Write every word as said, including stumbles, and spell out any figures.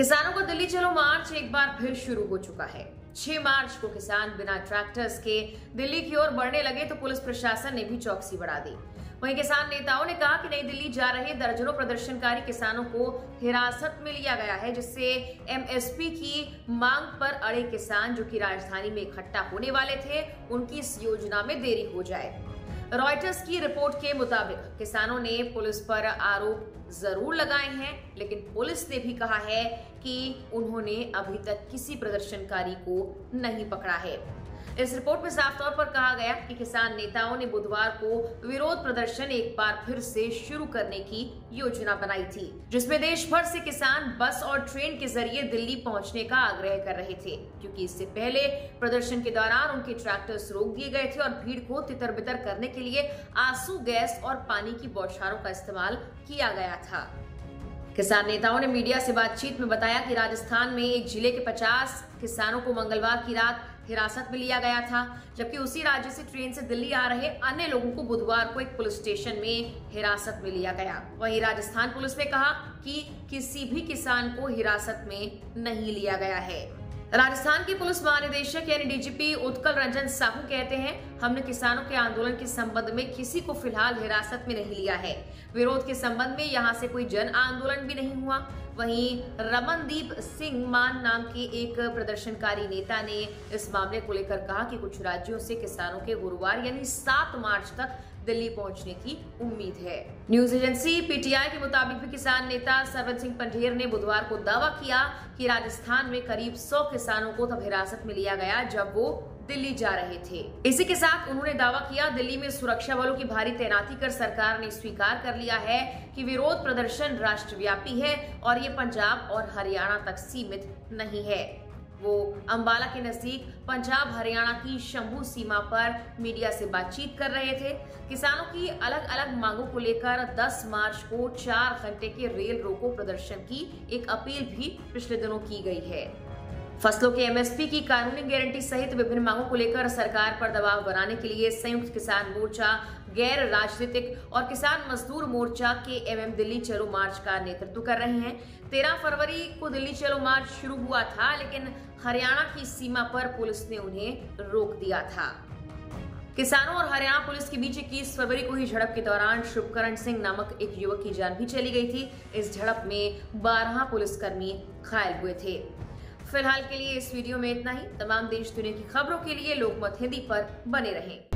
किसानों का दिल्ली चलो मार्च एक बार फिर शुरू हो चुका है। छह मार्च को किसान बिना ट्रैक्टर्स के दिल्ली की ओर बढ़ने लगे तो पुलिस प्रशासन ने भी चौकसी बढ़ा दी। वहीं किसान नेताओं ने कहा कि नई दिल्ली जा रहे दर्जनों प्रदर्शनकारी किसानों को हिरासत में लिया गया है, जिससे एमएसपी की मांग पर अड़े किसान जो कि राजधानी में इकट्ठा होने वाले थे, उनकी इस योजना में देरी हो जाए। रॉयटर्स की रिपोर्ट के मुताबिक किसानों ने पुलिस पर आरोप जरूर लगाए हैं, लेकिन पुलिस ने भी कहा है कि उन्होंने अभी तक किसी प्रदर्शनकारी को नहीं पकड़ा है। इस रिपोर्ट में साफ तौर पर कहा गया कि किसान नेताओं ने बुधवार को विरोध प्रदर्शन एक बार फिर से शुरू करने की योजना बनाई थी, जिसमें देश भर से किसान बस और ट्रेन के जरिए दिल्ली पहुंचने का आग्रह कर रहे थे, क्योंकि इससे पहले प्रदर्शन के दौरान उनके ट्रैक्टर्स रोक दिए गए थे और भीड़ को तितर बितर करने के लिए आंसू गैस और पानी की बौछारों का इस्तेमाल किया गया था। किसान नेताओं ने मीडिया से बातचीत में बताया कि राजस्थान में एक जिले के पचास किसानों को मंगलवार की रात हिरासत में लिया गया था, जबकि उसी राज्य से ट्रेन से दिल्ली आ रहे अन्य लोगों को बुधवार को एक पुलिस स्टेशन में हिरासत में लिया गया। वहीं राजस्थान पुलिस ने कहा कि किसी भी किसान को हिरासत में नहीं लिया गया है। राजस्थान के पुलिस महानिदेशक यानी डीजीपी उत्कल रंजन साहू कहते हैं, हमने किसानों के आंदोलन के संबंध में किसी को फिलहाल हिरासत में नहीं लिया है। विरोध के संबंध में यहां से कोई जन आंदोलन भी नहीं हुआ। वहीं रमनदीप सिंह मान नाम के एक प्रदर्शनकारी नेता ने इस मामले को लेकर कहा कि कुछ राज्यों से किसानों के गुरुवार यानी सात मार्च तक दिल्ली पहुंचने की उम्मीद है। न्यूज एजेंसी पीटीआई के मुताबिक भी किसान नेता सरवन सिंह पंढेर ने बुधवार को दावा किया कि राजस्थान में करीब सौ किसानों को तब हिरासत में लिया गया जब वो दिल्ली जा रहे थे। इसी के साथ उन्होंने दावा किया, दिल्ली में सुरक्षा बलों की भारी तैनाती कर सरकार ने स्वीकार कर लिया है कि विरोध प्रदर्शन राष्ट्रव्यापी है और ये पंजाब और हरियाणा तक सीमित नहीं है। वो अंबाला के नजदीक पंजाब हरियाणा की शंभू सीमा पर मीडिया से बातचीत कर रहे थे। किसानों की अलग अलग मांगों को लेकर दस मार्च को चार घंटे के रेल रोको प्रदर्शन की एक अपील भी पिछले दिनों की गई है। फसलों के एमएसपी की कानूनी गारंटी सहित विभिन्न मांगों को लेकर सरकार पर दबाव बनाने के लिए संयुक्त किसान मोर्चा, गैर राजनीतिक और किसान मजदूर मोर्चा के एमएम दिल्ली चलो मार्च का नेतृत्व कर रहे हैं। तेरह फरवरी को दिल्ली चलो मार्च शुरू हुआ था, लेकिन हरियाणा की सीमा पर पुलिस ने उन्हें रोक दिया था। किसानों और हरियाणा पुलिस के बीच इक्कीस फरवरी को ही झड़प के दौरान शुभकरण सिंह नामक एक युवक की जान भी चली गई थी। इस झड़प में बारह पुलिसकर्मी घायल हुए थे। फिलहाल के लिए इस वीडियो में इतना ही। तमाम देश दुनिया की खबरों के लिए लोकमत हिंदी पर बने रहें।